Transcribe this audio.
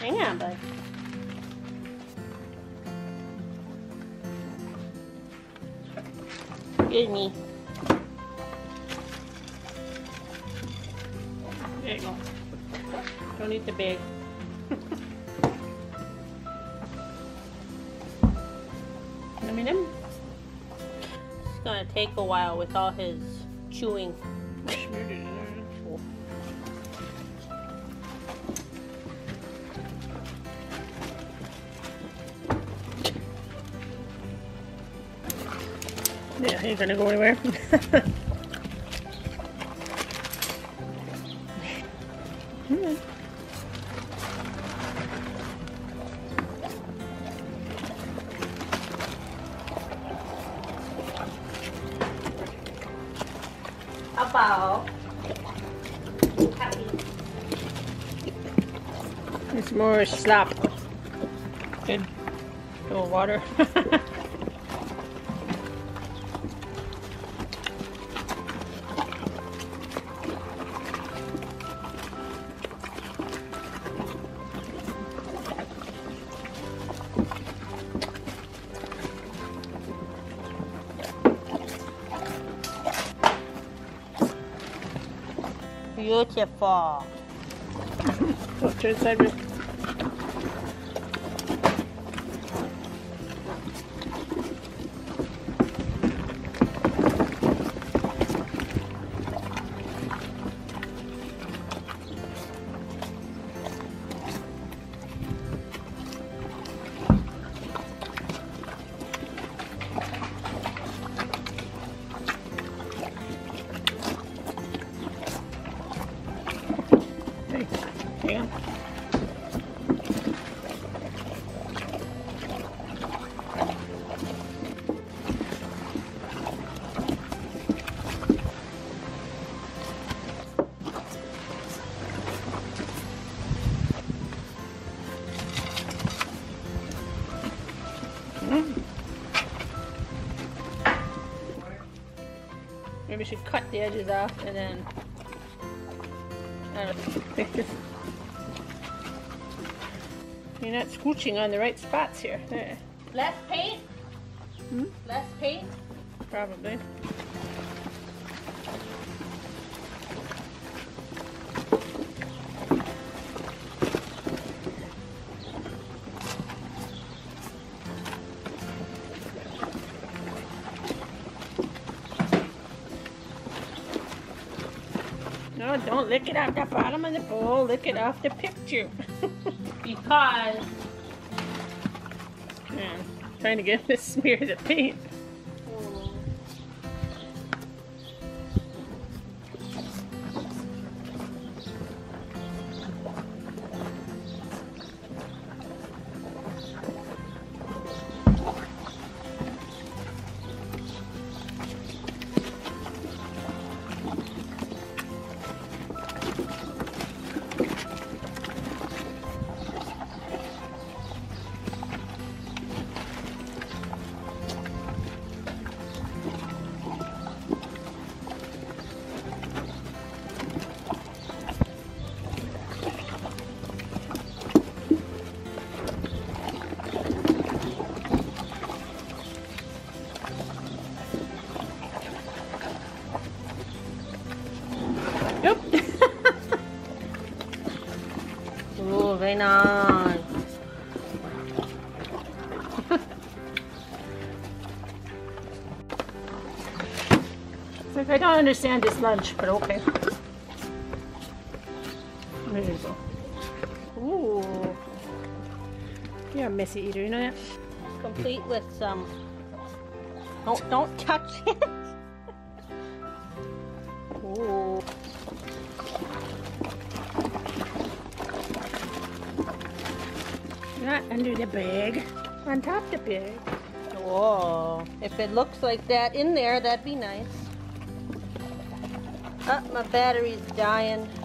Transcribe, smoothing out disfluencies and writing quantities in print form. Hang on, bud. Give me. There you go. Don't eat the bag. I mean, it's gonna take a while with all his chewing. Yeah, he ain't gonna go anywhere. It's more slop. Good. A little water. Beautiful. Let's turn sideways. Maybe we should cut the edges off and then you're not scooching on the right spots here. There. Less paint? Hmm? Less paint? Probably. No, don't lick it off the bottom of the bowl. Lick it off the picture. Because man, I'm trying to get this smear of the paint. Oh. Very nice. It's like I don't understand this lunch, but okay. There you go. Ooh. You're a messy eater, you know that? It's complete with some. Don't touch it. Ooh. Not under the bag, on top of the bag. Whoa. If it looks like that in there, that'd be nice. Oh, my battery's dying.